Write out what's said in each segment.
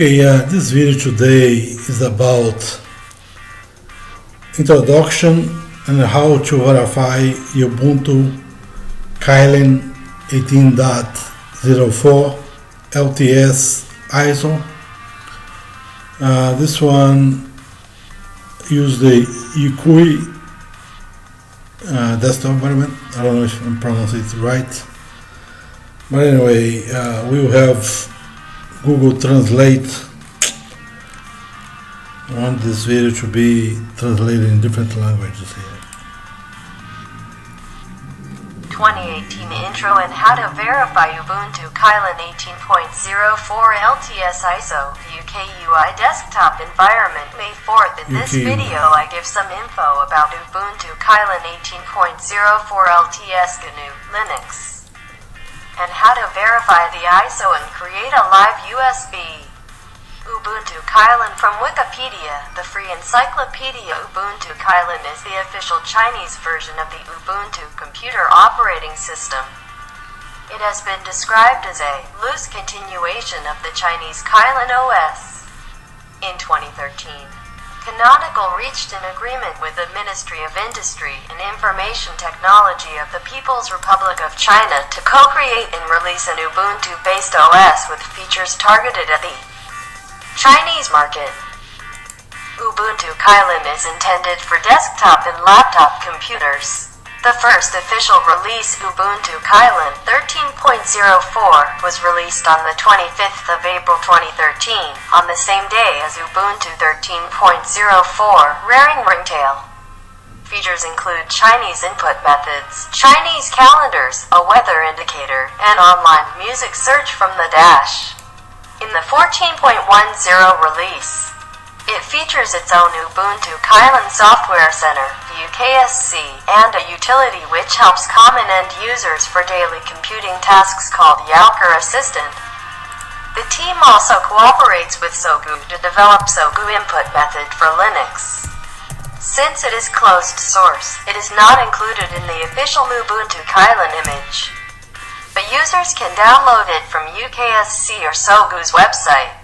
Okay, this video today is about introduction and how to verify Ubuntu Kylin 18.04 LTS ISO. This one used the UKUI desktop environment. I don't know if I'm pronouncing it right, but anyway, we will have Google Translate. I want this video to be translated in different languages here. 2018 intro and how to verify Ubuntu Kylin 18.04 LTS ISO UKUI desktop environment May 4th. In this video I give some info about Ubuntu Kylin 18.04 LTS GNU Linux and how to verify the ISO and create a live USB. Ubuntu Kylin from Wikipedia, the free encyclopedia. Ubuntu Kylin is the official Chinese version of the Ubuntu computer operating system. It has been described as a loose continuation of the Chinese Kylin OS. In 2013, Canonical reached an agreement with the Ministry of Industry and Information Technology of the People's Republic of China to co-create and release an Ubuntu-based OS with features targeted at the Chinese market. Ubuntu Kylin is intended for desktop and laptop computers. The first official release, Ubuntu Kylin 13.04, was released on the 25th of April 2013, on the same day as Ubuntu 13.04 Raring Ringtail. Features include Chinese input methods, Chinese calendars, a weather indicator, and online music search from the dash. In the 14.10 release, it features its own Ubuntu Kylin Software Center, UKSC, and a utility which helps common end users for daily computing tasks called Youker Assistant. The team also cooperates with Sogou to develop Sogou Input Method for Linux. Since it is closed source, it is not included in the official Ubuntu Kylin image, but users can download it from UKSC or Sogou's website.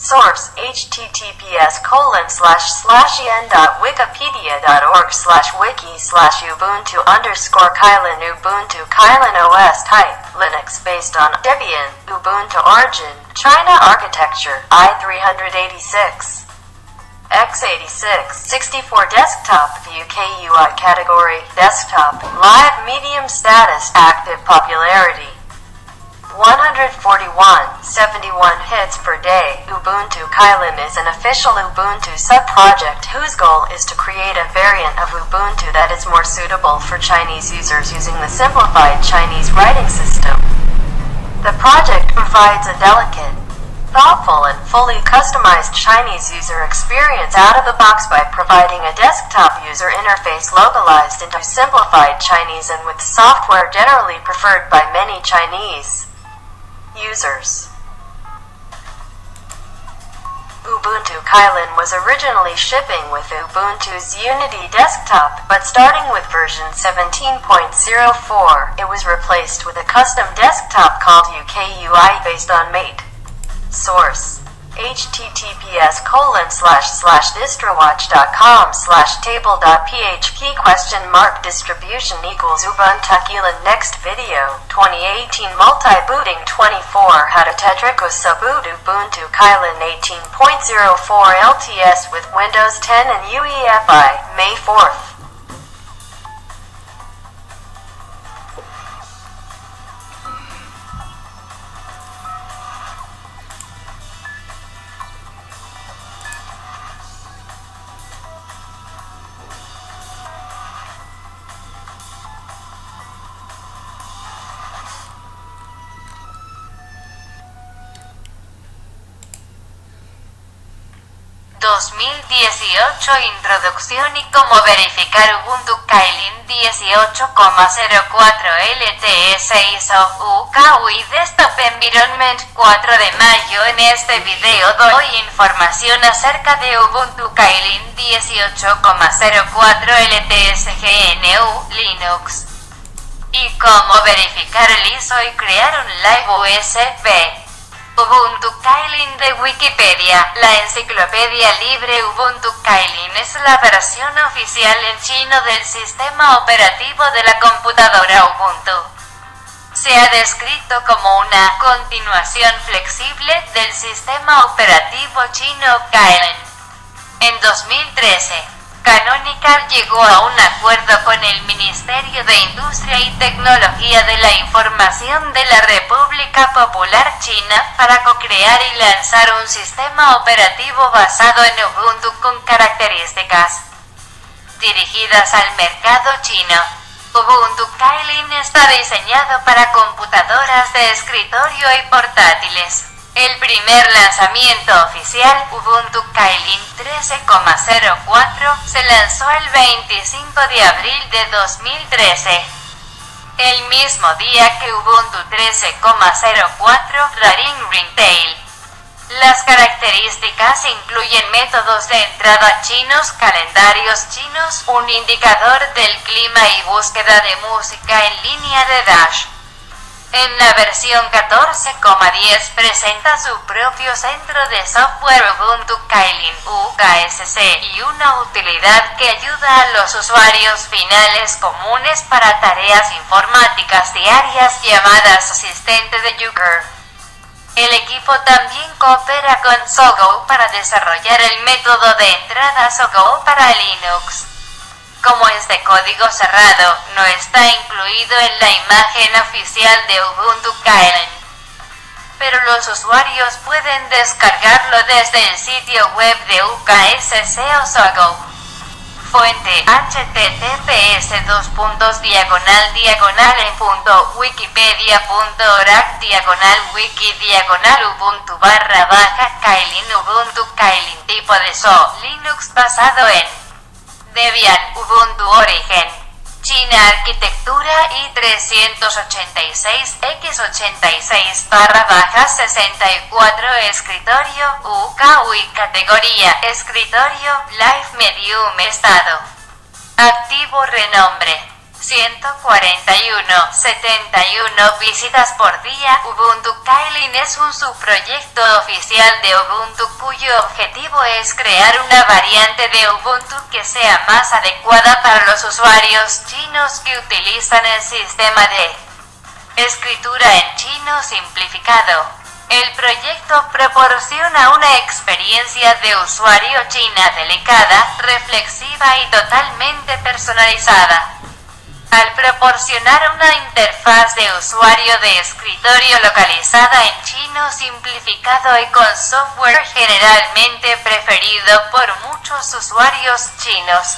Source, https://en.wikipedia.org/wiki/ubuntu_kylin Ubuntu Kylin OS type, Linux based on Debian, Ubuntu origin, China architecture, i386, x86, 64 desktop, UKUI category, desktop, live medium status, active popularity. 141.71 hits per day. Ubuntu Kylin is an official Ubuntu sub-project whose goal is to create a variant of Ubuntu that is more suitable for Chinese users using the simplified Chinese writing system. The project provides a delicate, thoughtful and fully customized Chinese user experience out of the box by providing a desktop user interface localized into simplified Chinese and with software generally preferred by many Chinese users. Ubuntu Kylin was originally shipping with Ubuntu's Unity desktop, but starting with version 17.04, it was replaced with a custom desktop called UKUI based on Mate. Source, https://distrowatch.com/table.php?distribution = Ubuntu Kylin. Next video, 2018 multi-booting 24, how to Tetrico sub-boot Ubuntu Kylin 18.04 LTS with Windows 10 and UEFI, May 4th. Introducción y cómo verificar Ubuntu Kylin 18.04 LTS ISO UKUI Desktop Environment. 4 de mayo. En este video doy información acerca de Ubuntu Kylin 18.04 LTS GNU Linux y cómo verificar el ISO y crear un live USB. Ubuntu Kylin de Wikipedia. La enciclopedia libre Ubuntu Kylin es la versión oficial en chino del sistema operativo de la computadora Ubuntu. Se ha descrito como una continuación flexible del sistema operativo chino Kylin. En 2013, Canonical llegó a un acuerdo con el Ministerio de Industria y Tecnología de la Información de la República Popular China para co-crear y lanzar un sistema operativo basado en Ubuntu con características dirigidas al mercado chino. Ubuntu Kylin está diseñado para computadoras de escritorio y portátiles. El primer lanzamiento oficial, Ubuntu Kylin 13.04, se lanzó el 25 de abril de 2013. El mismo día que Ubuntu 13.04, Raring Ringtail. Las características incluyen métodos de entrada chinos, calendarios chinos, un indicador del clima y búsqueda de música en línea de Dash. En la versión 14.10 presenta su propio centro de software Ubuntu Kylin UKSC y una utilidad que ayuda a los usuarios finales comunes para tareas informáticas diarias llamadas asistente de Youker. El equipo también coopera con Sogou para desarrollar el método de entrada Sogou para Linux. Como es de código cerrado, no está incluido en la imagen oficial de Ubuntu Kylin, pero los usuarios pueden descargarlo desde el sitio web de UKSC o Sogou. Fuente: https://en.wikipedia.org/wiki/ubuntu/Kylin. Tipo de SO: Linux basado en Debian. Ubuntu origen: China. Arquitectura i386x86/64. Escritorio UKUI. Categoría: escritorio. Live medium. Estado activo. Renombre: 141.71 visitas por día. Ubuntu Kylin es un subproyecto oficial de Ubuntu cuyo objetivo es crear una variante de Ubuntu que sea más adecuada para los usuarios chinos que utilizan el sistema de escritura en chino simplificado. El proyecto proporciona una experiencia de usuario china delicada, reflexiva y totalmente personalizada, al proporcionar una interfaz de usuario de escritorio localizada en chino simplificado y con software generalmente preferido por muchos usuarios chinos.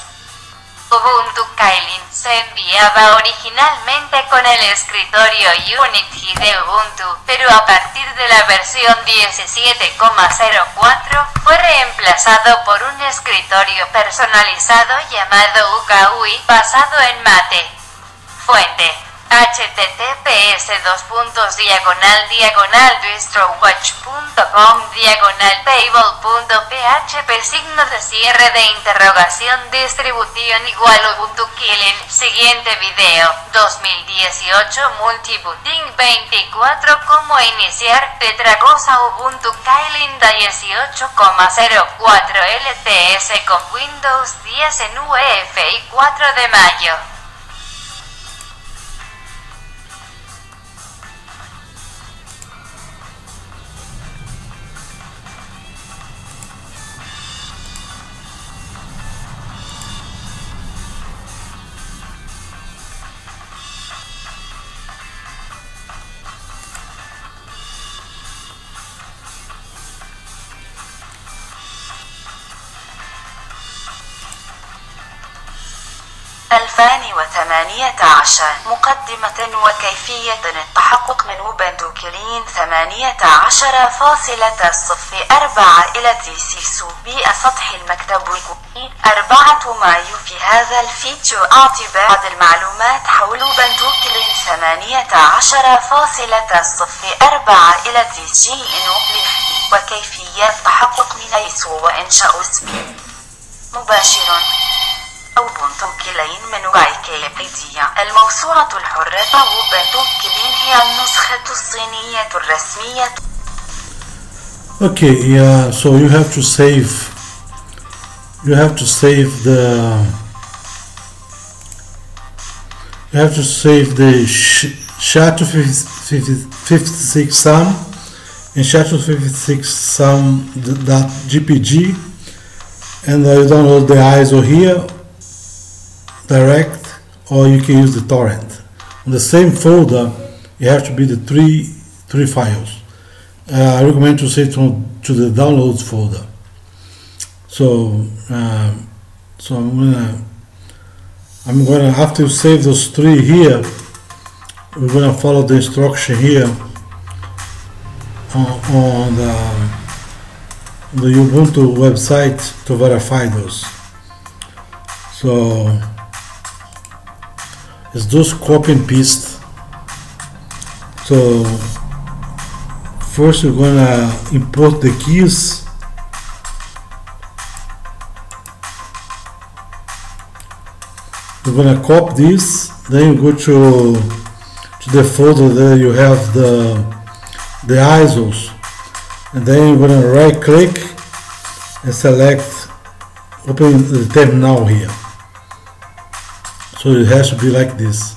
Ubuntu Kylin se enviaba originalmente con el escritorio Unity de Ubuntu, pero a partir de la versión 17.04 fue reemplazado por un escritorio personalizado llamado UKUI basado en Mate. Fuente: https://distrowatch.com/pable.php /distribution = Ubuntu Kylin. Siguiente video: 2018 Multibooting 24. Cómo iniciar Tetragosa Ubuntu Kylin 18.04 LTS con Windows 10 en UEFI 4 de mayo. مقدمة وكيفية التحقق من Ubuntu Kylin 18.04 إلى تيسيسو. بسطح المكتب ويكوين 4 مايو. في هذا الفيديو أعطي بعض المعلومات حول Ubuntu Kylin 18.04 إلى GNU/Linux وكيفية التحقق من ايسو وإنشاء سبيل مباشر. Ubuntu Kylin من ويكيبيديا. الموسوعة الحرة Ubuntu Kylin هي النسخة الصينية الرسمية Okay, yeah, so you have to save, you have to save the SHA-256 SAM and SHA-256 SAM.gpg, and you download the ISO here direct, or you can use the torrent. In the same folder you have to be the three files. I recommend to save to the downloads folder. So, so I'm gonna after you save those three here, we're gonna follow the instruction here on the Ubuntu website to verify those. So it's just copy and paste. So first we're gonna import the keys. We're gonna copy this, then you go to the folder that you have the ISOs, and then you're gonna right click and select open the terminal here. So it has to be like this.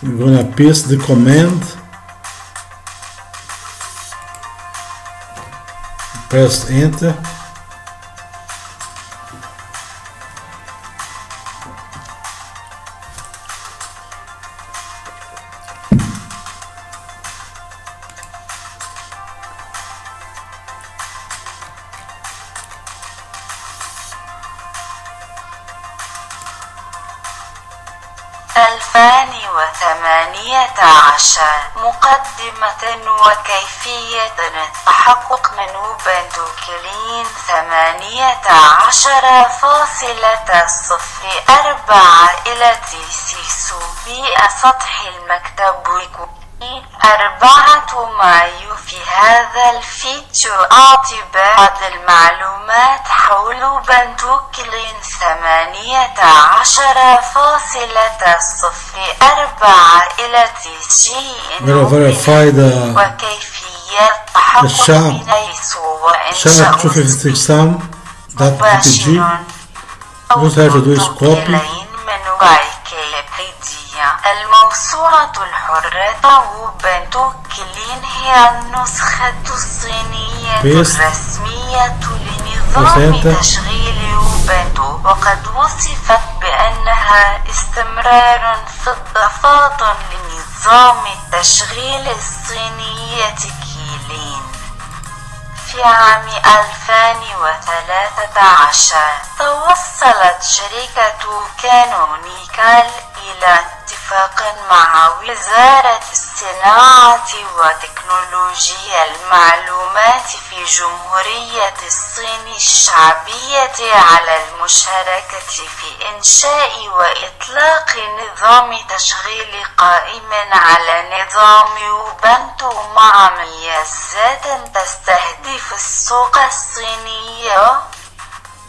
We're gonna paste the command, press enter, مقدمة وكيفية التحقق من Ubuntu Kylin 18.04 إلى TCSUB سطح المكتب ويكوي 4 مايو. في هذا الفيديو أعطي بعض المعلومات حول Ubuntu Kylin 18.04 إلى TCSUB وكيفية التحقق من إنشاء مباشر أو تطبيقين من ويكيبيديا. الموسوعة الحرة Ubuntu Kylin هي النسخة الصينية الرسمية لنظام تشغيل Ubuntu، وقد وصفت بأنها استمرار في التفاضل لنظام التشغيل الصينية كيلين في عام 2013. توصلت شركة كانونيكال إلى اتفاق مع وزارة الصناعة وتكنولوجيا المعلومات في جمهورية الصين الشعبية على المشاركة في إنشاء وإطلاق نظام تشغيل قائم على نظام Ubuntu مع ميزات تستهدف السوق الصيني.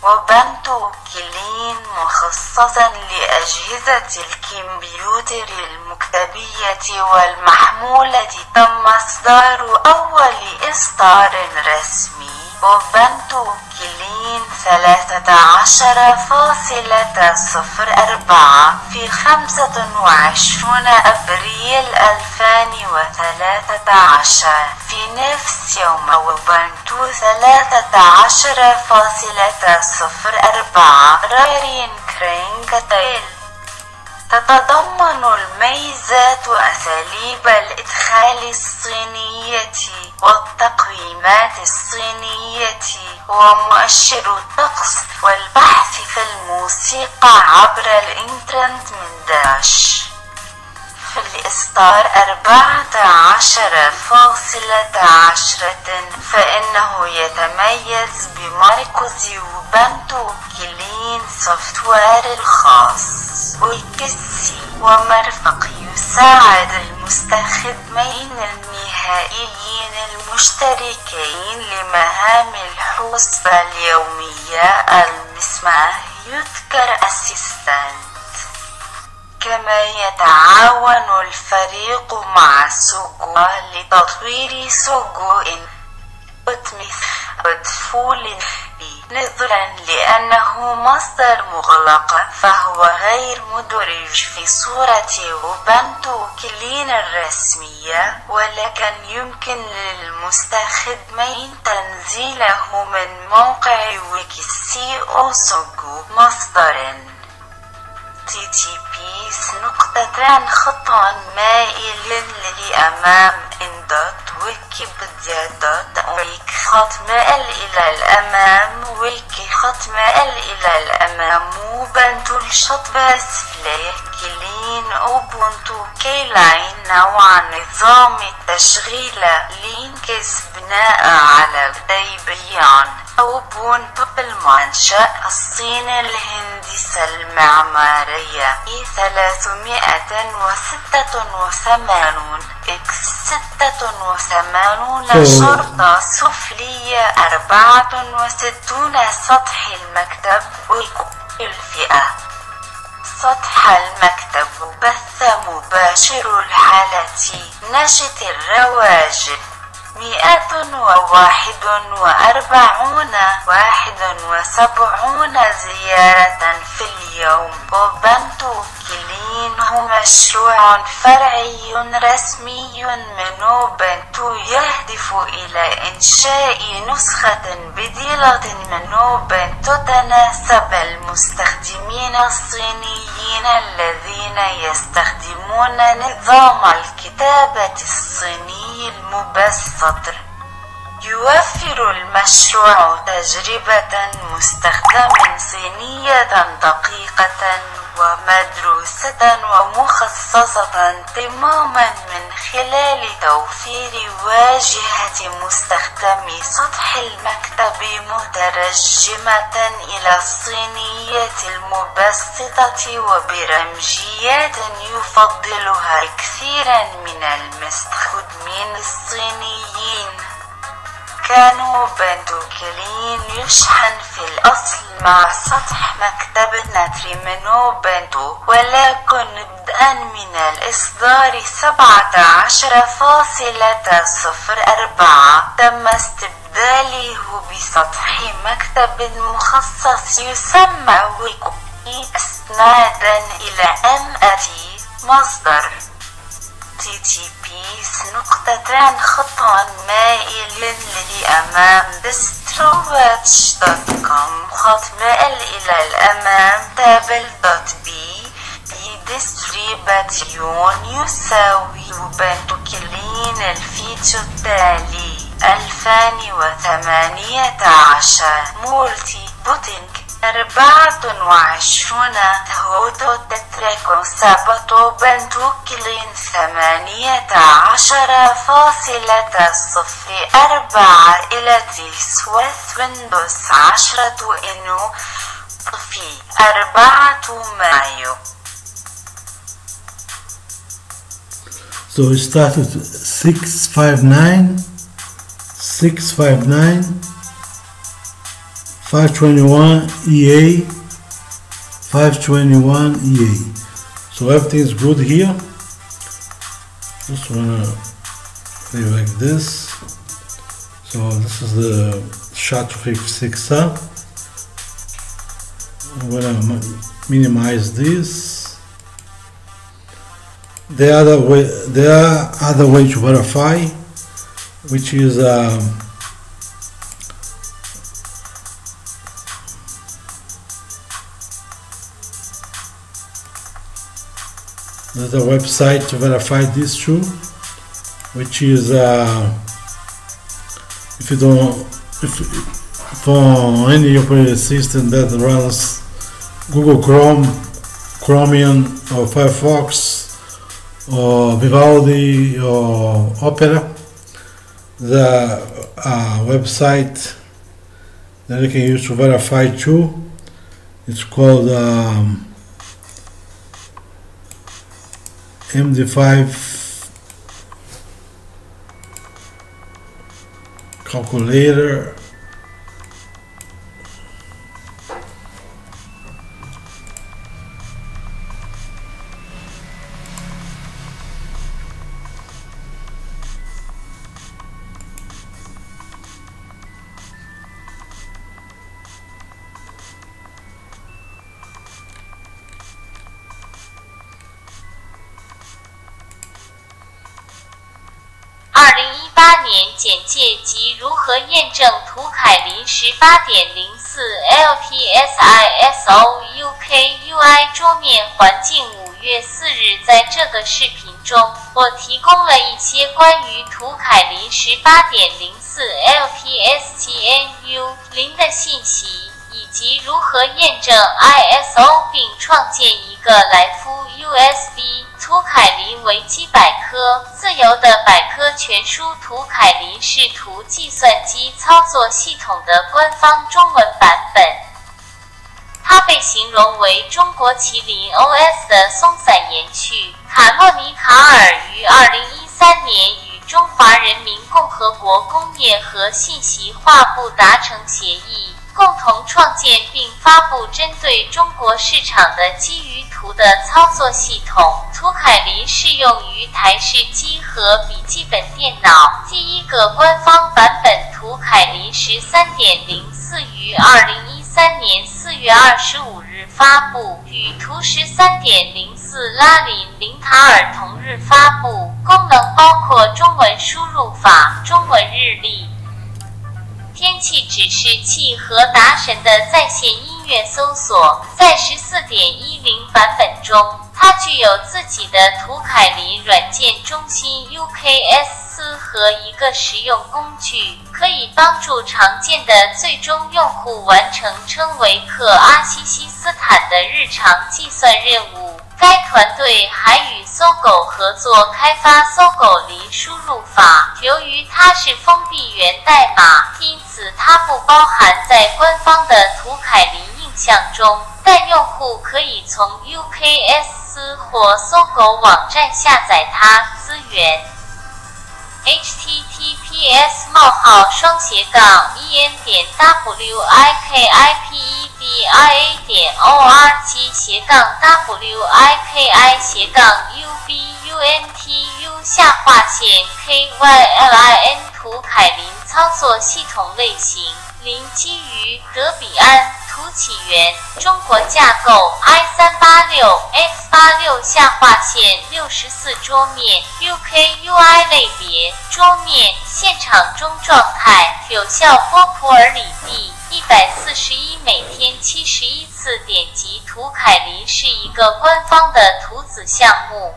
Ubuntu Kylin مخصصا لأجهزة الكمبيوتر المكتبية والمحمولة. تم إصدار أول إصدار رسمي Ubuntu Kylin 13.04 في 25 أبريل 2013. في نفس يوم Ubuntu 13.04 Raring Ringtail. تتضمن الميزات أساليب الإدخال الصينية والتقويمات الصينية ومؤشر الطقس والبحث في الموسيقى عبر الإنترنت من داش. في الإصدار 14.10 فإنه يتميز بمركز Ubuntu Kylin سوفتوير الخاص UKSC ومرفق يساعد المستخدمين النهائيين المشتركين لمهام الحوسبة اليومية المسمى Youker Assistant. كما يتعاون الفريق مع سوغو لتطوير سوغو إنبوت ميثود فول نظرا لأنه مصدر مغلق فهو غير مدرج في صورة أوبنتو كلين الرسمية، ولكن يمكن للمستخدمين تنزيله من موقع ويكسي أو سوغو مصدر http://wiki.amam/wiki Ubuntu Kylin Ubuntu Kylin نوع نظام التشغيل لينكس بناء على ديبيان. أوبونتو المنشأ الصيني الهندسة المعمارية 386 x 86 شرطة سفلية 64 سطح المكتب والفئة سطح المكتب بث مباشر الحالة نشط الرواج 141 زيارة في اليوم. أوبنتو كلين هو مشروع فرعي رسمي من أوبنتو يهدف إلى إنشاء نسخة بديلة من أوبنتو تناسب المستخدمين الصينيين الذين يستخدمون نظام الكتابة الصيني المبسط. يوفر المشروع تجربة مستخدم صينية دقيقة ومدروسة ومخصصة تماما من خلال توفير واجهة مستخدم سطح المكتب مترجمة إلى الصينية المبسطة وبرمجيات يفضلها كثيرا من المستخدمين الصينيين. كان أوبنتو كلين يشحن في الأصل مع سطح مكتب نتري من أوبنتو، ولكن بدءا من الإصدار 17.04 تم استبداله بسطح مكتب مخصص يسمى ويكوي إسنادا إلى MAT مصدر http://mailinlilأمام distrowatch.com /table.b distribution يساوي أوبنتو كلين الفيتش التالي 2018 مولتي بوتينج 24 هوتو تترك سابتو بنتو كلين 18.04 إلى تسويث ويندوز 10 إنو في 4 مايو. So we started 659 521 EA 521 EA. So everything is good here. Just wanna play like this. So this is the SHA-256R. I'm gonna minimize this. The other way to verify, which is there's a website to verify this too, which is for any operating system that runs Google Chrome, Chromium, or Firefox, or Vivaldi, or Opera, the website that you can use to verify too. It's called MD5 calculator. 2018年简介及如何验证图凯林 18.04 LTSISO UKUI 桌面环境。5月4日，在这个视频中，我提供了一些关于图凯林 18.04 LTS GNU/Linux 的信息，以及如何验证 ISO 并创建一个来夫 USB。 图凯林维基百科，自由的百科全书。图凯林是图计算机操作系统的官方中文版本，它被形容为中国麒麟 OS 的松散延续。卡诺尼卡尔于2013年与中华人民共和国工业和信息化部达成协议。 共同创建并发布针对中国市场的基于图的操作系统。图凯林适用于台式机和笔记本电脑。第一个官方版本图凯林 13.04 于2013年4月25日发布，与图 13.04 拉林林塔尔同日发布。功能包括中文输入法、中文日历。 天气指示器和达神的在线音乐搜索，在 14.10 版本中，它具有自己的图凯林软件中心 UKSC 和一个实用工具，可以帮助常见的最终用户完成称为克阿西西斯坦的日常计算任务。 该团队还与Sogou合作开发Sogou零输入法。由于它是封闭源代码，因此它不包含在官方的图凯林印象中，但用户可以从 UKSC 或Sogou网站下载它资源。 https://wikipdia.org/wikiu-kylin 图凯林操作系统类型：零基于德比安图起源中国架构 i386x86-64 桌面 UKUI 类别桌面现场中状态有效波普尔里地141每天71次点击图凯林是一个官方的图子项目。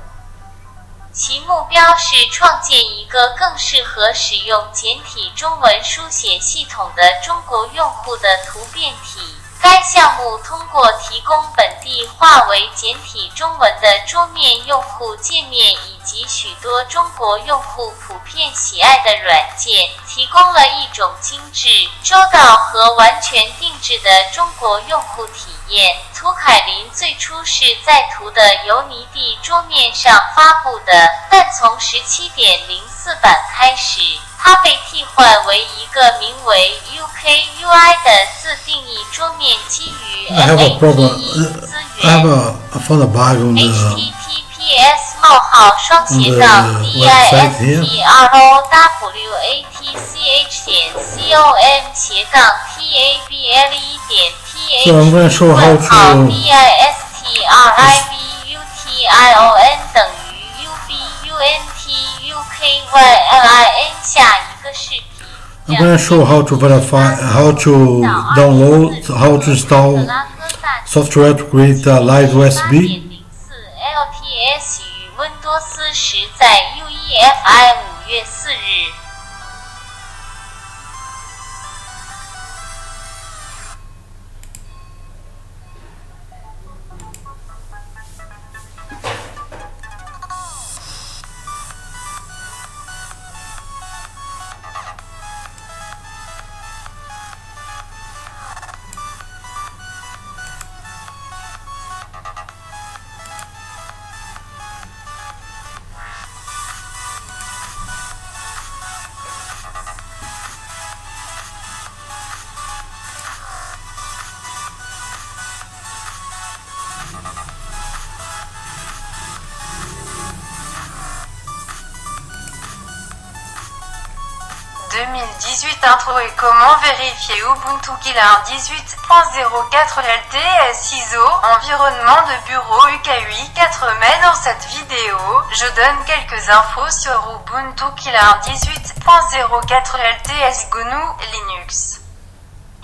其目标是创建一个更适合使用简体中文书写系统的中国用户的图变体。该项目通过提供本地化为简体中文的桌面用户界面，以及许多中国用户普遍喜爱的软件，提供了一种精致、周到和完全定制的中国用户体验。 图凯林最初是在图的尤尼地桌面上发布的，但从 17.04 版开始，它被替换为一个名为 UKUI 的自定义桌面，基于 MATE 资源。 distrowatch.com/tablet.tablet.com/tablet. So I'm going to show how to verify, how to download, how to install software to create a live USB. 温多斯时在 UEFI 5月4日。2018 Intro et comment vérifier Ubuntu Kylin 18.04 LTS ISO environnement de bureau UKUI 4 mai. Dans cette vidéo, je donne quelques infos sur Ubuntu Kylin 18.04 LTS GNU/Linux.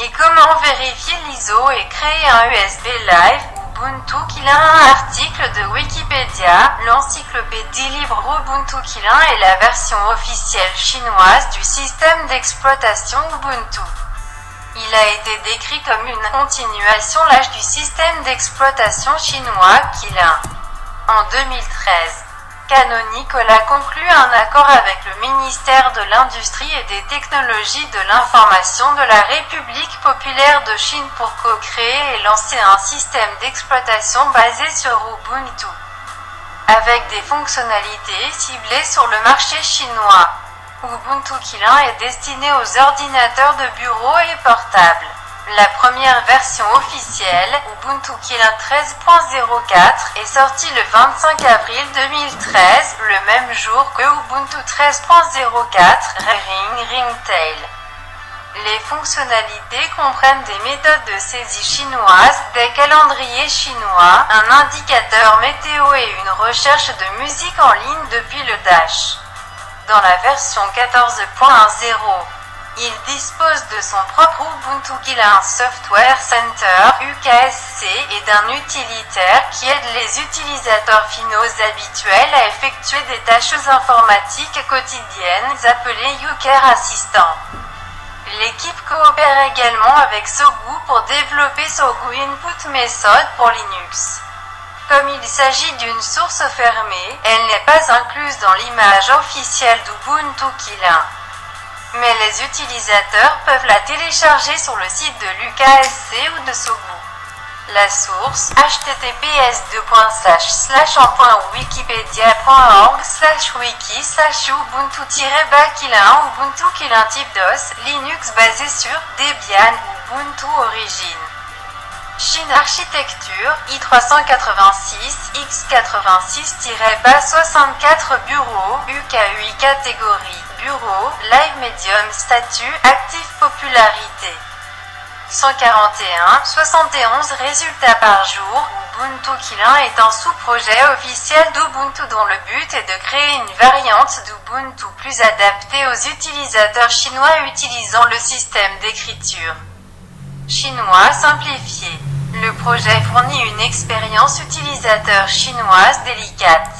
Et comment vérifier l'ISO et créer un USB Live Ubuntu Kylin, article de Wikipédia, l'encyclopédie libre Ubuntu Kylin est la version officielle chinoise du système d'exploitation Ubuntu. Il a été décrit comme une continuation lâche du système d'exploitation chinois Kylin. En 2013, Canonical a conclu un accord avec le ministère de l'Industrie et des Technologies de l'Information de la République populaire de Chine pour co-créer et lancer un système d'exploitation basé sur Ubuntu, avec des fonctionnalités ciblées sur le marché chinois. Ubuntu Kylin est destiné aux ordinateurs de bureau et portables. La première version officielle, Ubuntu Kylin 13.04, est sortie le 25 avril 2013, le même jour que Ubuntu 13.04 Raring Ringtail. Les fonctionnalités comprennent des méthodes de saisie chinoises, des calendriers chinois, un indicateur météo et une recherche de musique en ligne depuis le dash. Dans la version 14.10, il dispose de son propre Ubuntu Kylin Software Center (UKSC) et d'un utilitaire qui aide les utilisateurs finaux habituels à effectuer des tâches informatiques quotidiennes appelées Youker Assistant. L'équipe coopère également avec Sogou pour développer Sogou Input Method pour Linux. Comme il s'agit d'une source fermée, elle n'est pas incluse dans l'image officielle d'Ubuntu Kylin. Mais les utilisateurs peuvent la télécharger sur le site de l'UKSC ou de Sogou. La source https://en.wikipedia.org/wiki/ubuntu-kylin Ubuntu Kylin type DOS Linux basé sur Debian Ubuntu origine Chine architecture i386 x86-64 bureau UKUI catégorie bureau live medium statut actif popularité 141/71 résultats par jour. Ubuntu Kylin est un sous-projet officiel d'Ubuntu dont le but est de créer une variante d'Ubuntu plus adaptée aux utilisateurs chinois utilisant le système d'écriture chinois simplifié. Le projet fournit une expérience utilisateur chinoise délicate,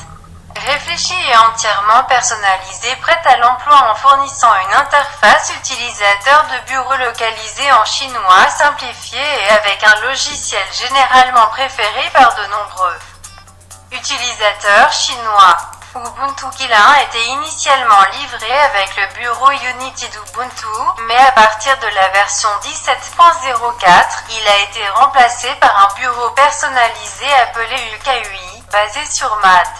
réfléchie et entièrement personnalisée, prête à l'emploi en fournissant une interface utilisateur de bureau localisée en chinois simplifié et avec un logiciel généralement préféré par de nombreux utilisateurs chinois. Ubuntu Kylin était initialement livré avec le bureau Unity d'Ubuntu, mais à partir de la version 17.04, il a été remplacé par un bureau personnalisé appelé UKUI, basé sur Mate.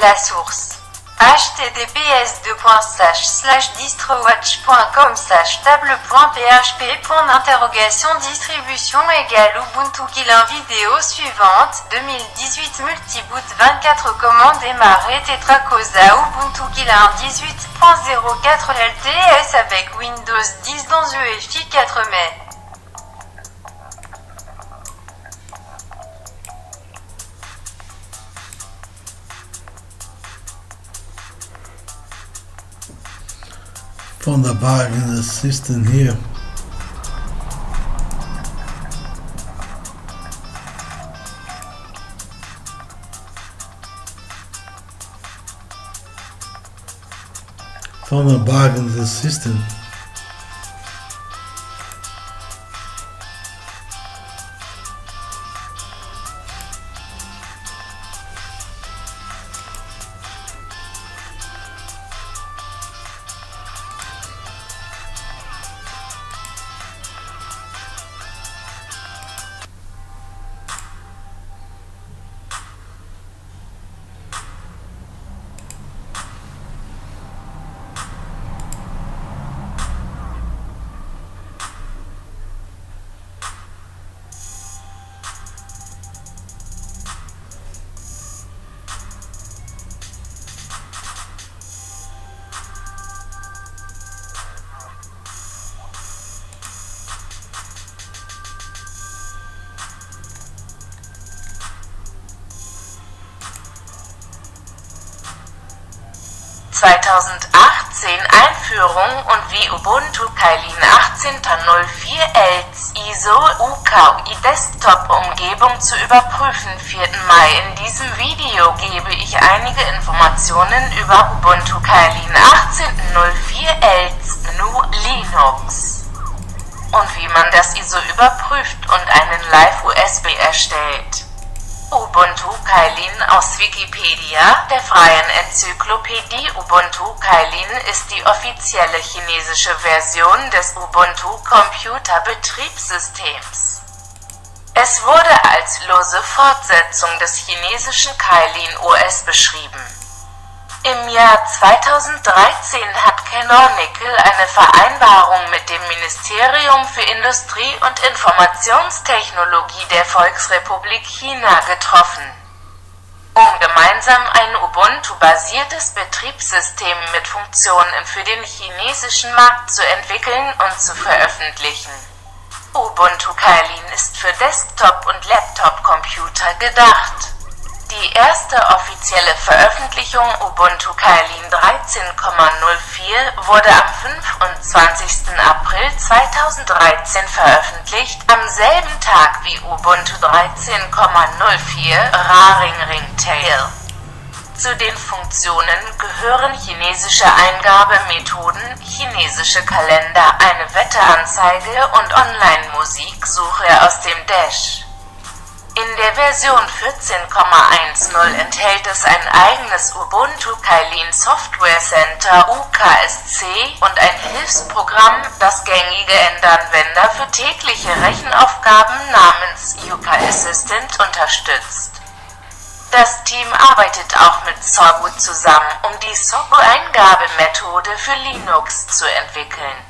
La source https://distrowatch.com/table.php?distribution = Ubuntu Kylin. Vidéo suivante 2018 multiboot 24 comment démarrer Tetracosa Ubuntu Kylin 18.04 LTS avec Windows 10 dans UEFI 4 mai. Found the bug in the system here. Found a bug in the system. 2018 Einführung und wie Ubuntu Kylin 18.04 LTS ISO UKUI Desktop Umgebung zu überprüfen. 4. Mai. In diesem Video gebe ich einige Informationen über Ubuntu Kylin 18.04 LTS GNU/Linux und wie man das ISO überprüft und einen Live-USB erstellt. Ubuntu Kylin aus Wikipedia, der freien Enzyklopädie. Ubuntu Kylin ist die offizielle chinesische Version des Ubuntu-Computer-Betriebssystems. Es wurde als lose Fortsetzung des chinesischen Kylin OS beschrieben. Im Jahr 2013 hat Canonical eine Vereinbarung mit dem Ministerium für Industrie und Informationstechnologie der Volksrepublik China getroffen, um gemeinsam ein Ubuntu-basiertes Betriebssystem mit Funktionen für den chinesischen Markt zu entwickeln und zu veröffentlichen. Ubuntu Kylin ist für Desktop- und Laptop-Computer gedacht. Die erste offizielle Veröffentlichung Ubuntu Kylin 13.04 wurde am 25. April 2013 veröffentlicht, am selben Tag wie Ubuntu 13.04 Raring Ringtail. Zu den Funktionen gehören chinesische Eingabemethoden, chinesische Kalender, eine Wetteranzeige und Online-Musiksuche aus dem Dash. In der Version 14.10 enthält es ein eigenes Ubuntu Kylin Software Center UKSC und ein Hilfsprogramm, das gängige Endanwender für tägliche Rechenaufgaben namens Youker Assistant unterstützt. Das Team arbeitet auch mit Sogou zusammen, um die Sogou-Eingabemethode für Linux zu entwickeln.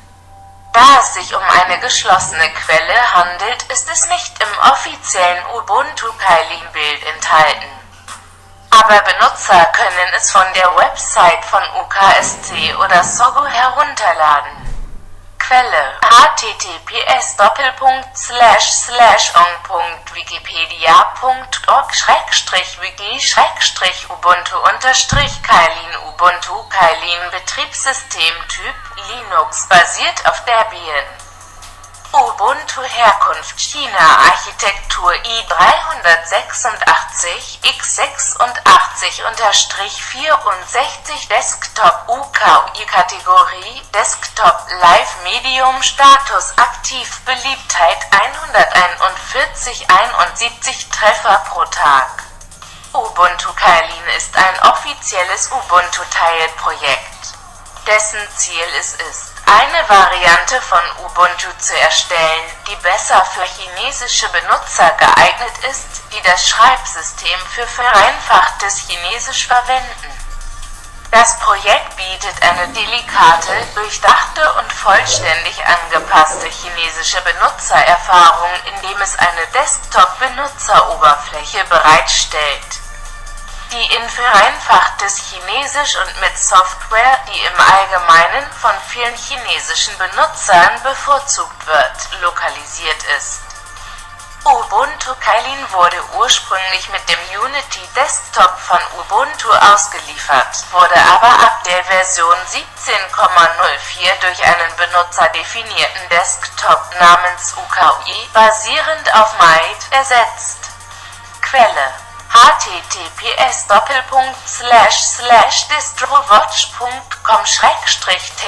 Da es sich um eine geschlossene Quelle handelt, ist es nicht im offiziellen Ubuntu Kylin-Build enthalten. Aber Benutzer können es von der Website von UKSC oder Sogou herunterladen. Quelle: https://on.wikipedia.org/wiki/ubuntu_kylin Ubuntu Kylin Betriebssystemtyp Linux basiert auf Debian. Ubuntu Herkunft China, Architektur i386x86-64 Desktop UKUI Kategorie Desktop Live Medium Status Aktiv Beliebtheit 141 Treffer pro Tag. Ubuntu Kylin ist ein offizielles Ubuntu-Teilprojekt. Dessen Ziel es ist, eine Variante von Ubuntu zu erstellen, die besser für chinesische Benutzer geeignet ist, die das Schreibsystem für vereinfachtes Chinesisch verwenden. Das Projekt bietet eine delikate, durchdachte und vollständig angepasste chinesische Benutzererfahrung, indem es eine Desktop-Benutzeroberfläche bereitstellt, die in vereinfachtes Chinesisch und mit Software, die im Allgemeinen von vielen chinesischen Benutzern bevorzugt wird, lokalisiert ist. Ubuntu Kylin wurde ursprünglich mit dem Unity Desktop von Ubuntu ausgeliefert, wurde aber ab der Version 17.04 durch einen benutzerdefinierten Desktop namens UKUI basierend auf Mate ersetzt. Quelle: https://distrowatch.com/table.php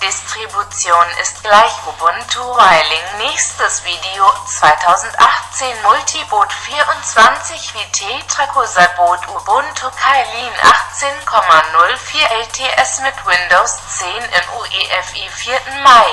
Distribution ist gleich Ubuntu Kylin. Nächstes Video 2018 Multiboot 24 VT Tracosaboot Ubuntu Kylin 18.04 LTS mit Windows 10 im UEFI 4. Mai.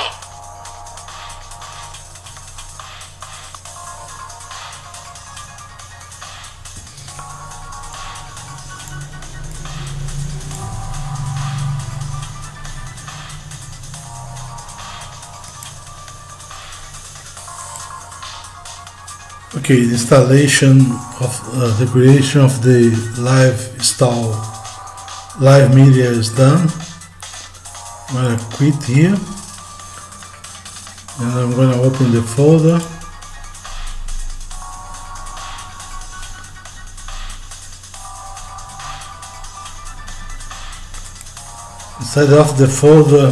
Okay, installation of the creation of the live media is done. I'm gonna quit here and I'm gonna open the folder. inside of the folder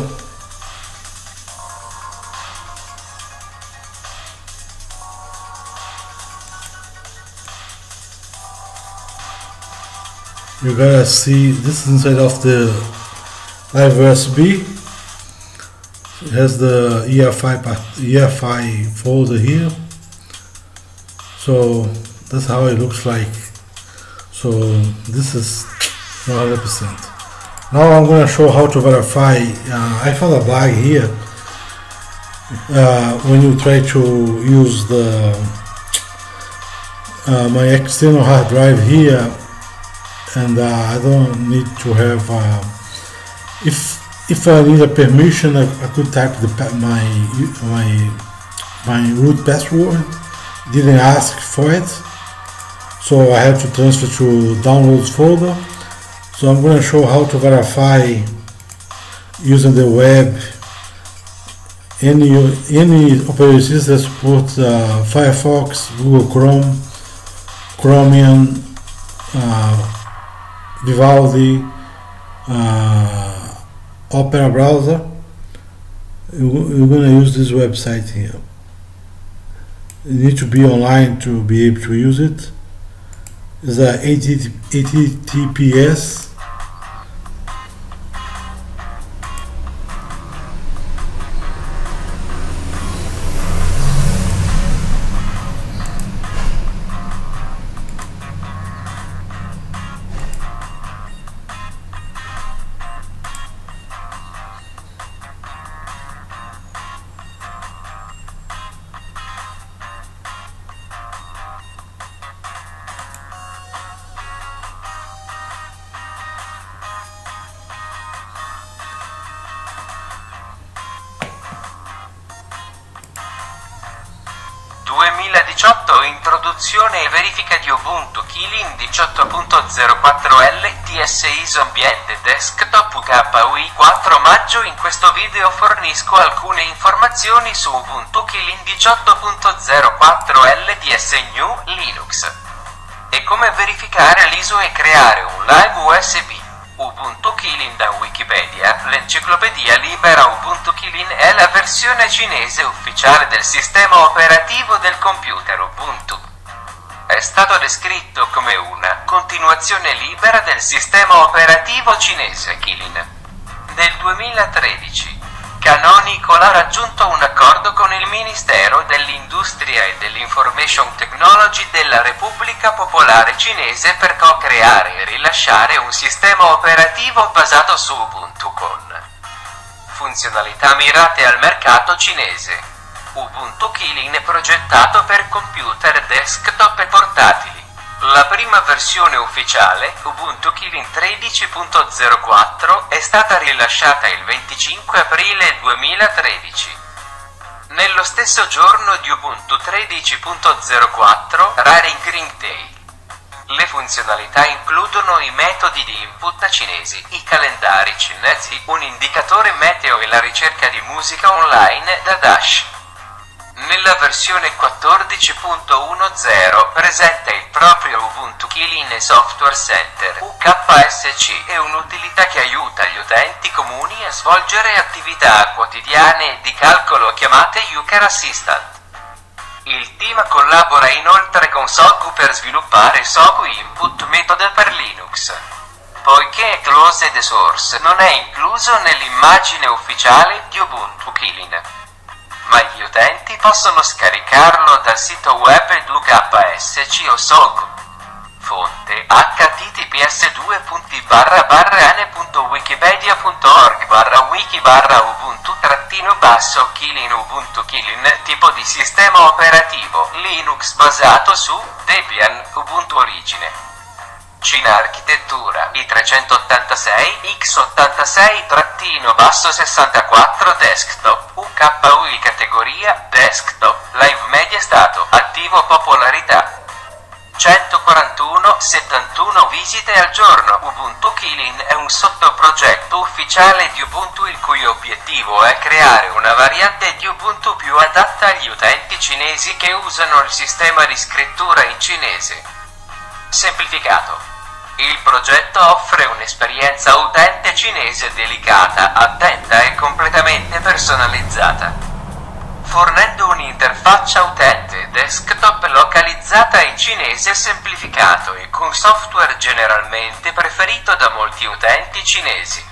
you guys see this is inside of the live USB. It has the EFI folder here. So that's how it looks like. So this is 100%. Now I'm going to show how to verify. I found a bug here when you try to use the my external hard drive here, and I don't need to have. If I need a permission, I could type my root password. Didn't ask for it, so I have to transfer to downloads folder. So I'm going to show how to verify using the web. Any operating system supports Firefox, Google Chrome, Chromium, Vivaldi, Opera browser. You're going to use this website here. You need to be online to be able to use it. It's a HTTPS. Introduzione e verifica di Ubuntu Kylin 18.04L TSI Zombie Desktop UKUI 4 maggio. In questo video fornisco alcune informazioni su Ubuntu Kylin 18.04L GNU/Linux e come verificare l'ISO e creare un live USB. Ubuntu Kylin da Wikipedia, l'enciclopedia libera. Ubuntu Kylin è la versione cinese ufficiale del sistema operativo del computer Ubuntu. È stato descritto come una continuazione libera del sistema operativo cinese Kylin. Nel 2013, Canonical ha raggiunto un accordo con il Ministero dell'Industria e dell'Information Technology della Repubblica Popolare Cinese per co-creare e rilasciare un sistema operativo basato su Ubuntu con funzionalità mirate al mercato cinese. Ubuntu Kylin è progettato per computer, desktop e portatili. La prima versione ufficiale, Ubuntu Kylin 13.04, è stata rilasciata il 25 aprile 2013. Nello stesso giorno di Ubuntu 13.04, Raring Ringtail. Le funzionalità includono i metodi di input cinesi, i calendari cinesi, un indicatore meteo e la ricerca di musica online da Dash. Nella versione 14.10 presenta il proprio Ubuntu Kylin Software Center UKSC e un'utilità che aiuta gli utenti comuni a svolgere attività quotidiane di calcolo chiamate Youker Assistant. Il team collabora inoltre con Sogou per sviluppare Sogou Input Method per Linux. Poiché è closed source non è incluso nell'immagine ufficiale di Ubuntu Kylin, ma gli utenti possono scaricarlo dal sito web UKSC o Sogou. Fonte: https://n.wikipedia.org/wiki/ubuntu-kylin. Ubuntu Kylin tipo di sistema operativo Linux basato su Debian, Ubuntu origine Cina architettura i386x86-64 desktop UKUI categoria desktop live media stato attivo popolarità 141-71 visite al giorno. Ubuntu Kylin è un sottoprogetto ufficiale di Ubuntu il cui obiettivo è creare una variante di Ubuntu più adatta agli utenti cinesi che usano il sistema di scrittura in cinese semplificato. Il progetto offre un'esperienza utente linguistica cinese è delicata, attenta e completamente personalizzata, fornendo un'interfaccia utente desktop localizzata in cinese semplificato e con software generalmente preferito da molti utenti cinesi.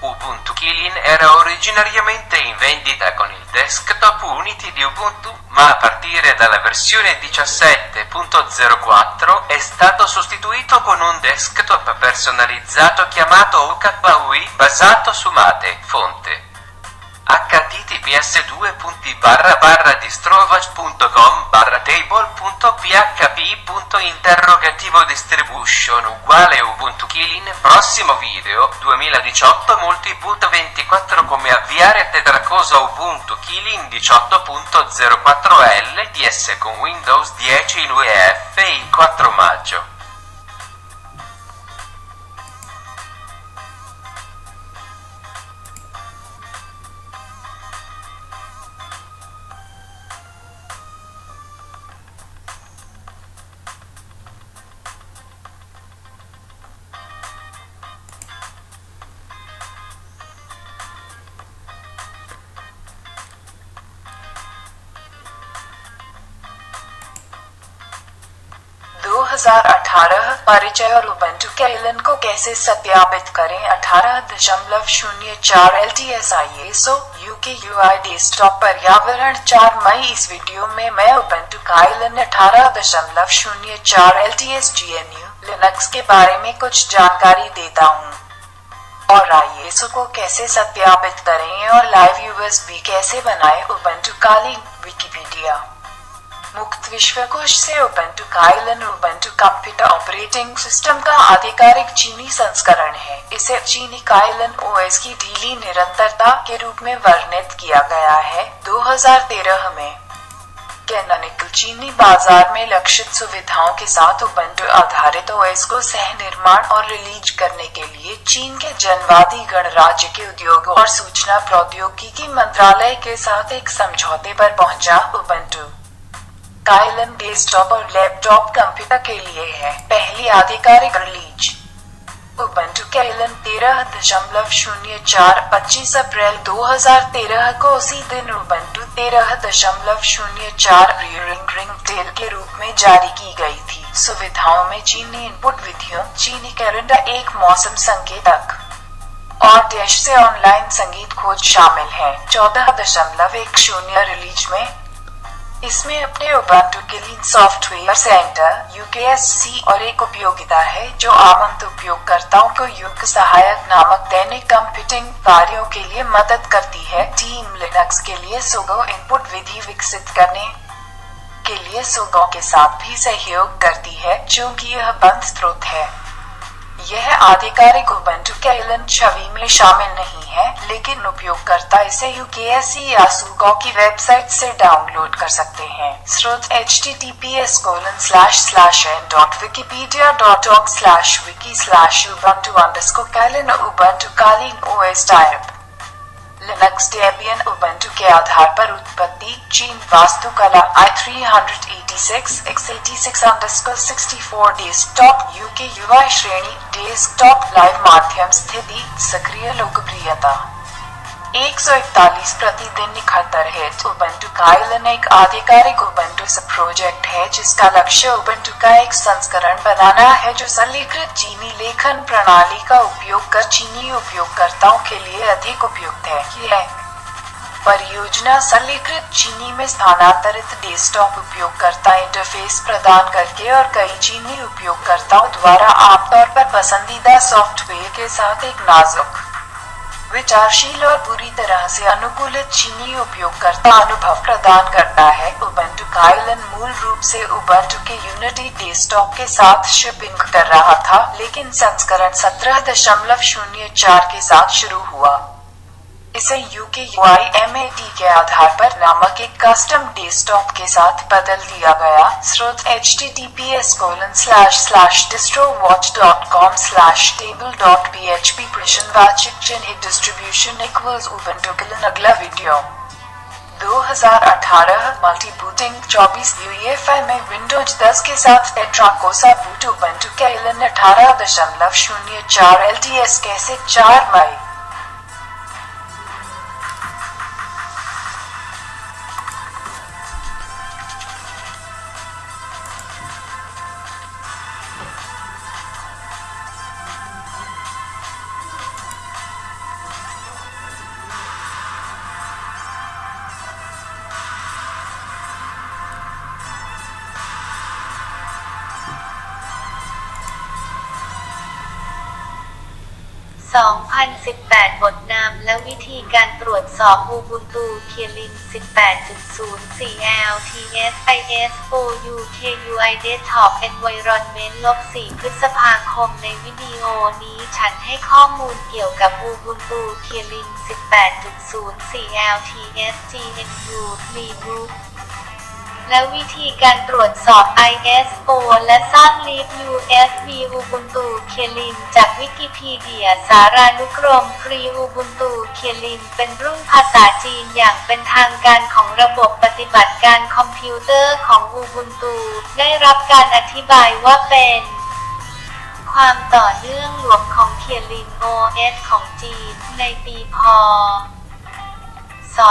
Ubuntu Kylin era originariamente in vendita con il desktop Unity di Ubuntu, ma a partire dalla versione 17.04 è stato sostituito con un desktop personalizzato chiamato UKUI basato su Mate, fonte. https://distrowatch.com/table.php.interrogativo/distribution=Ubuntu Kylin. Prossimo video 2018 Multiboot 24 come avviare tetracosa Ubuntu Kylin 18.04 LTS con Windows 10 in UEF il 4 maggio. परिचय और Ubuntu कैलन को कैसे सत्यापित करें 18.04 LTS ISO UKUI desktop पर्यावरण 4 मई इस video में मैं उबंटू कैलन 18.04 LTS GNU लिनक्स के बारे में कुछ जानकारी देता हूं और ISO को कैसे सत्यापित करें और लाइव USB कैसे बनाएं उबंटू कैलन विकिपीडिया मुक्त विश्वकोश से Ubuntu Kylin Ubuntu computer operating system का आधिकारिक चीनी संस्करण है। इसे चीनी काइलन ओएस की ढीली निरंतरता के रूप में वर्णित किया गया है। 2013 में कैनोनिकल चीनी बाजार में लक्षित सुविधाओं के साथ उबंटू आधारित ओएस को सह-निर्माण और रिलीज करने के लिए चीन के जनवादी गणराज्य के उद्योग और सूचना प्रौद्योगिकी मंत्रालय के साथ एक समझौते पर पहुंचा। उबंटू काइलन डेस्कटॉप और लैपटॉप कंप्यूटर के लिए है पहली आधिकारिक रिलीज। उबंटू काइलन 13.04 25 अप्रैल 2013 को उसी दिन उबंटू 13.04 रेयरिंग रिंगटेल के रूप में जारी की गई थी। सुविधाओं में चीनी इनपुट विधियों चीनी कैलेंडर एक मौसम संकेतक और देश से ऑनलाइन संगीत खोज शामिल है। 14.10 रिलीज में इसमें अपने Ubuntu Kylin software centre (UKSC) और एक उपयोगिता है जो आमंत्रित उपयोगकर्ताओं को यूक सहायक नामक दैनिक कंप्यूटिंग कार्यों के लिए मदद करती है। टीम लिनक्स के लिए सोगो इनपुट विधि विकसित करने के लिए सोगो के साथ भी सहयोग करती है, क्योंकि यह बंद स्रोत है। यह आधिकारिक उबंटू काइलन छवि में शामिल नहीं है, लेकिन उपयोगकर्ता इसे UKSC या सोगो की वेबसाइट से डाउनलोड कर सकते हैं। स्रोत https://n.wikipedia.org/wiki/ubuntu_kylin OS type Linux Debian Ubuntu के आधार पर उत्पत्ति चीन वास्तुकला i386x86_64 डेस्कटॉप UKUI श्रेणी डेस्कटॉप लाइव माध्यम स्थिति सक्रिय लोकप्रियता 141 प्रतिदिन निखरतर है। उबंटू काइलन एक आधिकारिक उबंटू सब प्रोजेक्ट है जिसका लक्ष्य उबंटू का एक संस्करण बनाना है जो सरलीकृत चीनी लेखन प्रणाली का उपयोग कर चीनी उपयोगकर्ताओं के लिए अधिक उपयुक्त है। यह परियोजना सरलीकृत चीनी में स्थानांतरित डेस्कटॉप उपयोगकर्ता इंटरफेस प्रदान करके और कई चीनी उपयोगकर्ताओं द्वारा आमतौर पर पसंदीदा सॉफ्टवेयर के साथ एक नाजुक विचारशील और पूरी तरह से अनुकूलित चीनी उपयोगकर्ता अनुभव प्रदान करता है। उबंटू काइलन मूल रूप से उबंटू के यूनिटी डेस्कटॉप के साथ शिपिंग कर रहा था, लेकिन संस्करण 17.04 के साथ शुरू हुआ। इसे UKUI Mate के आधार पर नामक एक कस्टम डेस्कटॉप के साथ बदल दिया गया। स्रोत https://distrowatch.com/table.php प्रश्नवाचक चिन्ह डिस्ट्रीब्यूशन = उबंटू कैलिन अगला वीडियो 2018 मल्टीबूटिंग 24 यूएफआई में विंडोज 10 के साथ टेट्राकोसा बूट उबंटू काइलिन 18.04 LTS कैसे 4 मई।2018 บทนามและวิธีการตรวจสอบ Ubuntu Kylin 18.04 LTS ISO/UKUI Desktop Environment -4 พฤษภาคมในวิดีโอนี้ฉันให้ข้อมูลเกี่ยวกับ Ubuntu Kylin 18.04 LTS GNU/Linux และวิธีการตรวจสอบ ISO และซ่อนลิบ USB Ubuntu Kylin จากวิกิพีเดียสารานุกรมฟรี Ubuntu Kylin เป็นรุ่นภาษาจีนอย่างเป็นทางการของระบบปฏิบัติการคอมพิวเตอร์ของ Ubuntu ได้รับการอธิบายว่าเป็นความต่อเนื่องหลวมของ Kylin OS ของจีนในปีพ.ศ. 2556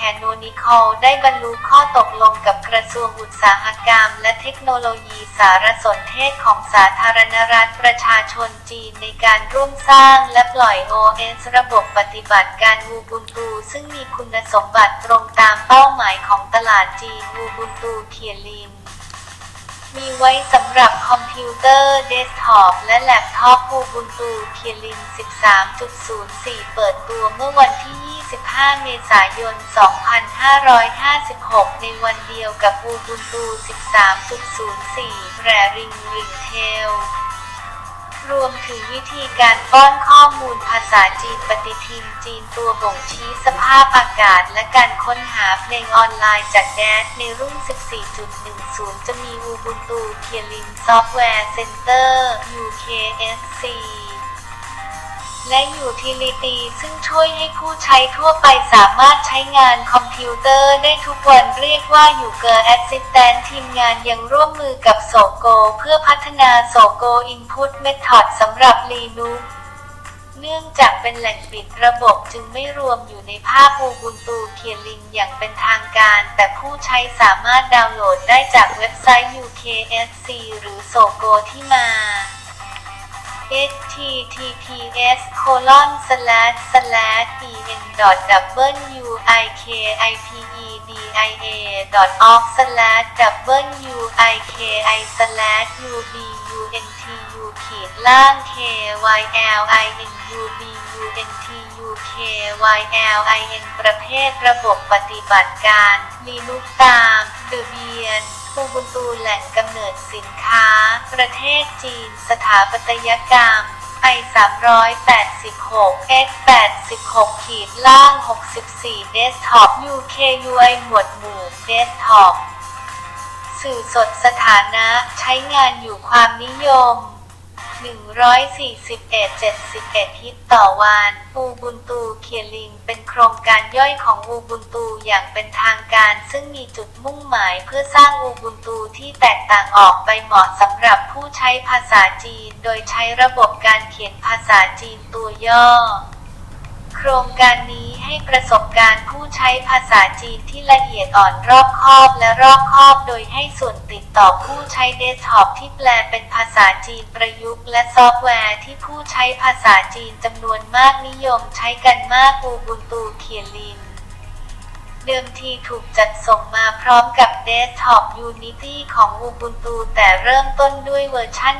Canonical ได้บรรลุข้อตกลงกับกระทรวงอุตสาหกรรมและเทคโนโลยีสารสนเทศของสาธารณรัฐประชาชนจีนในการร่วมสร้างและปล่อย OS ระบบปฏิบัติการ Ubuntu ซึ่งมีคุณสมบัติตรงตามเป้าหมายของตลาดจีน Ubuntu Kylinมีไว้สำหรับคอมพิวเตอร์เดสก์ท็อปและแล็ปท็อป Ubuntu Kylin 13.04 เปิดตัวเมื่อวันที่ 25 เมษายน 2556 ในวันเดียวกับ Ubuntu 13.04 Raring Ringtail รวมถึงวิธีการป้อนข้อมูลภาษาจีนปฏิทินจีนตัวบ่งชี้สภาพอากาศและการค้นหาเพลงออนไลน์จากแดชในรุ่น 14.10 จะมี Ubuntu Kylin Software Center UKSC และ Utility ซึ่งช่วยให้ผู้ใช้ทั่วไปสามารถใช้งานคอมพิวเตอร์ได้ทุกวันเรียกว่า Youker Assistant ทีมงานยังร่วมมือกับ Sogou เพื่อพัฒนา Sogou Input Method สำหรับ Linux เนื่องจากเป็นแหล่งปิดระบบจึงไม่รวมอยู่ในภาพ Ubuntu Kylin อย่างเป็นทางการแต่ผู้ใช้สามารถดาวน์โหลดได้จากเว็บไซต์ UKSC หรือ Sogou ที่มา https://uikipeda.org/wikilin/ubuntu/kylin ประเภทระบบปฏิบัติการ Linux ตาม Debian Ubuntu แหล่งกำเนิดสินค้าประเทศจีนสถาปัตยกรรม i386x86-64 Desktop UKUI หมวดหมู่ Desktop สื่อสดสถานะใช้งานอยู่ความนิยม 141.71 ฮิตต่อวัน Ubuntu Kylin เป็นโครงการย่อยของ Ubuntu อย่างเป็นทางการซึ่งมีจุดมุ่งหมายเพื่อสร้าง Ubuntu ที่แตกต่างออกไปเหมาะสำหรับผู้ใช้ภาษาจีนโดยใช้ระบบการเขียนภาษาจีนตัวย่อโครงการนี้ให้ประสบการณ์ผู้ใช้ภาษาจีนที่ละเอียดอ่อนรอบคอบและรอบคอบโดยให้ส่วนติดต่อผู้ใช้เดสก์ท็อปที่แปลเป็นภาษาจีนประยุกต์และซอฟต์แวร์ที่ผู้ใช้ภาษาจีนจำนวนมากนิยมใช้กันมาก Ubuntu Kylin เดิมทีถูกจัดส่งมาพร้อมกับเดสก์ท็อป Unity ของ Ubuntu แต่เริ่มต้นด้วยเวอร์ชัน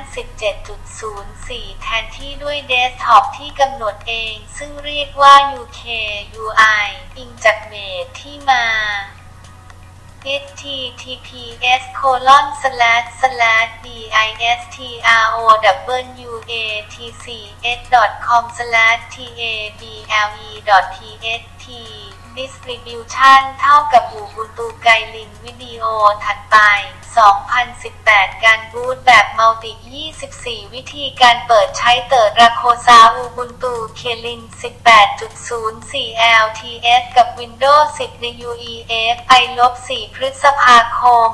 17.04 แทนที่ด้วยเดสก์ท็อปที่กำหนดเองซึ่งเรียกว่า UKUI อิงจาก Mate ที่มา https://distrowatch.com/table Distribution เท่ากับ Ubuntu Kylin วิดีโอถัดไป2018 การบูตแบบ Mate 24 วิธีการเปิดใช้เติร์ดราโคซา Ubuntu Kylin 18.04 LTS กับ Windows 10 ใน UEFI 4 พฤษภาคม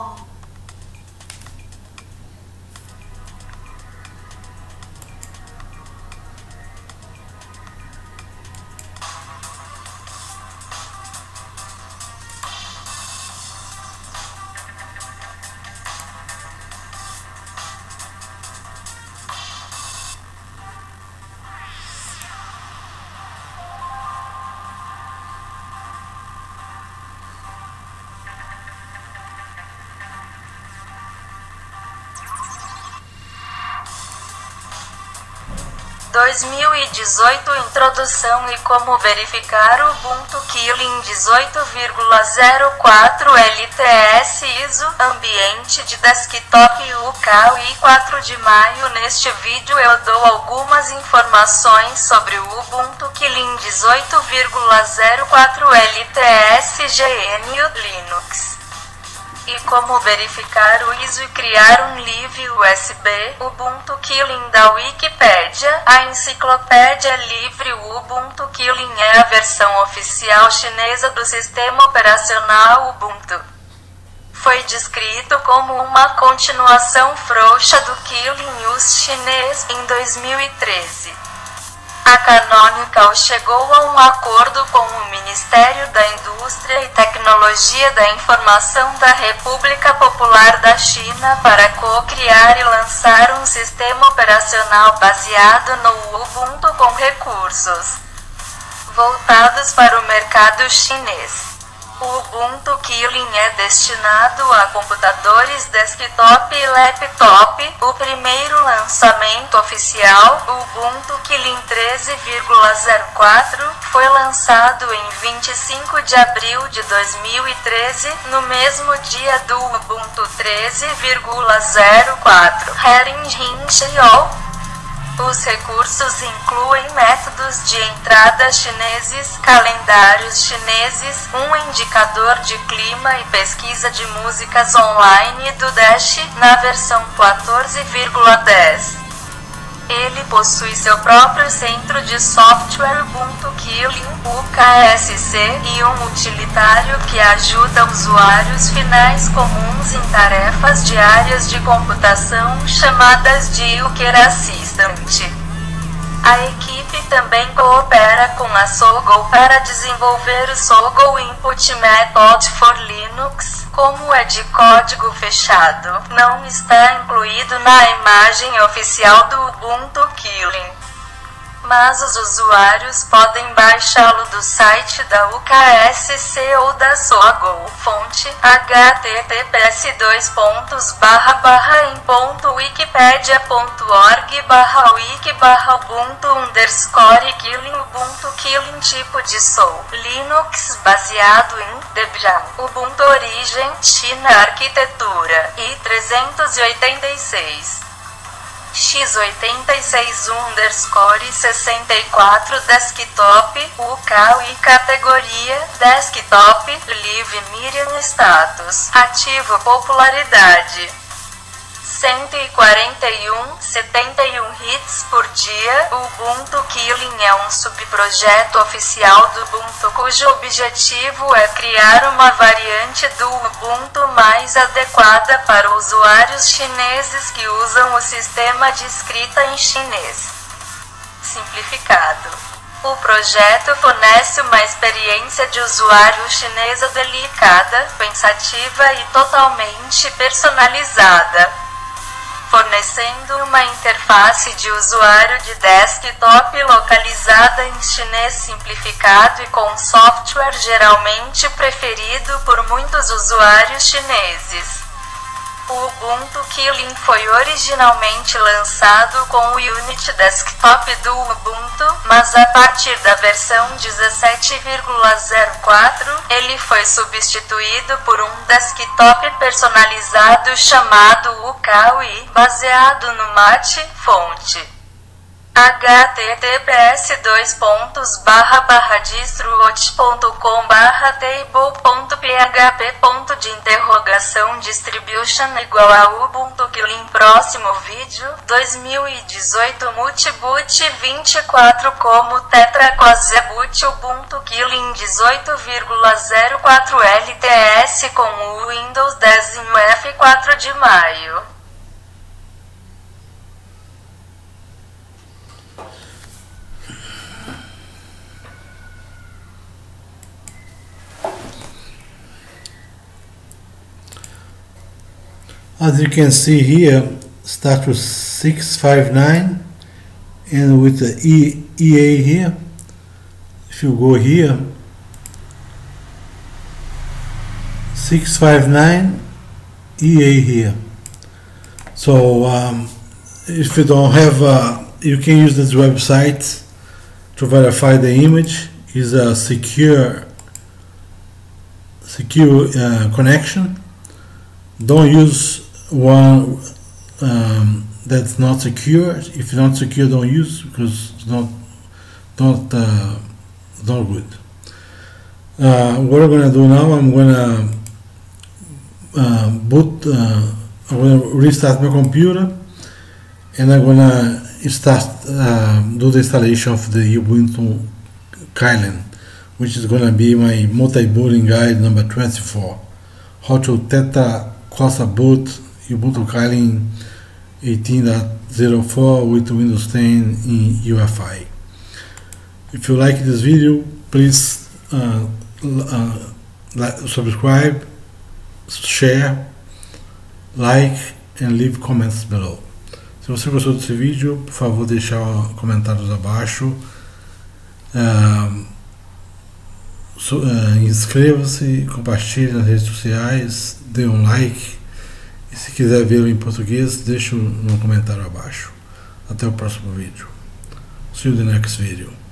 2018 Introdução e como verificar o Ubuntu Kylin 18.04 LTS ISO Ambiente de Desktop UKUI 4 de maio. Neste vídeo eu dou algumas informações sobre o Ubuntu Kylin 18.04 LTS GNU/Linux e como verificar o ISO e criar livre USB. Ubuntu Kylin da Wikipédia. A enciclopédia livre Ubuntu Kylin é a versão oficial chinesa do sistema operacional Ubuntu. Foi descrito como uma continuação frouxa do Kylin Us chinês em 2013. A Canonical chegou a acordo com o Ministério da Indústria e Tecnologia da Informação da República Popular da China para co-criar e lançar sistema operacional baseado no Ubuntu com recursos voltados para o mercado chinês. O Ubuntu Kylin é destinado a computadores desktop e laptop. O primeiro lançamento oficial, o Ubuntu Kylin 13.04, foi lançado em 25 de abril de 2013, no mesmo dia do Ubuntu 13.04 Raring Ringtail. Os recursos incluem métodos de entrada chineses, calendários chineses, indicador de clima e pesquisa de músicas online do Dash, na versão 14.10. Ele possui seu próprio centro de software Ubuntu Kylin, UKSC, e utilitário que ajuda usuários finais comuns em tarefas diárias de computação chamadas de Youker Assistant. A equipe também coopera com a Sogou para desenvolver o Sogou Input Method for Linux, como é de código fechado, não está incluído na imagem oficial do Ubuntu Kylin. Mas os usuários podem baixá-lo do site da UKSC ou da Sogou. Fonte: https://in.wikipedia.org/wiki/ubuntu_kylin. Ubuntu Kylin tipo de Sogou Linux baseado em Debian. Ubuntu origem China, arquitetura i386. x86_64 desktop UKUI categoria desktop live Miriam status ativo popularidade 141,71 hits por dia. O Ubuntu Kylin é subprojeto oficial do Ubuntu cujo objetivo é criar uma variante do Ubuntu mais adequada para usuários chineses que usam o sistema de escrita em chinês simplificado. O projeto fornece uma experiência de usuário chinesa delicada, pensativa e totalmente personalizada, fornecendo uma interface de usuário de desktop localizada em chinês simplificado e com software geralmente preferido por muitos usuários chineses. O Ubuntu Kylin foi originalmente lançado com o Unity Desktop do Ubuntu, mas a partir da versão 17.04, ele foi substituído por desktop personalizado chamado UKUI, baseado no Mate. Fonte: https://distrowatch.com/table.php.distribution=Ubuntu Kylin. Próximo vídeo 2018 Multiboot 24 como Tetraquase Boot Ubuntu Kylin 18,04 LTS com o Windows 10 em F4 de maio. As you can see here, start with 659 and with the EA here. If you go here, 659 EA here. So if you don't have, you can use this website to verify the image. Is a secure connection. Don't use one that's not secure. If not secure, don't use, because it's not good. What I'm gonna do now, I'm gonna I'm gonna restart my computer, and I'm gonna start do the installation of the Ubuntu Kylin, which is gonna be my multi-booting guide number 24, how to tetraquase boot Ubuntu Kylin 18.04 with Windows 10 in UEFI. If you like this video, please subscribe, share, like and leave comments below. Se você gostou desse vídeo, por favor, deixar comentários abaixo, inscreva-se, compartilhe nas redes sociais, dê like. Se quiser vê-lo em português, deixe um comentário abaixo. Até o próximo vídeo. See you in the next video.